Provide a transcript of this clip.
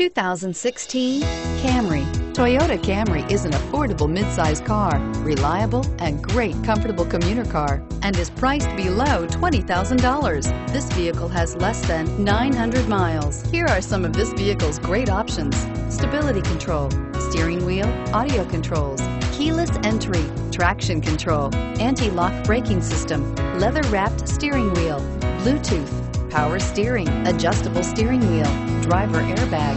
2016 Camry. Toyota Camry is an affordable midsize car, reliable and great comfortable commuter car, and is priced below $20,000. This vehicle has less than 900 miles. Here are some of this vehicle's great options: stability control, steering wheel audio controls, keyless entry, traction control, anti-lock braking system, leather-wrapped steering wheel, Bluetooth, power steering, adjustable steering wheel, driver airbag.